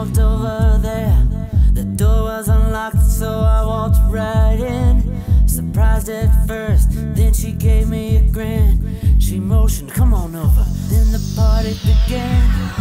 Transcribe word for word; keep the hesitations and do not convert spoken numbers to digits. walked over there. The door was unlocked, so I walked right in. Surprised at first, then she gave me a grin. She motioned, come on over. Then the party began.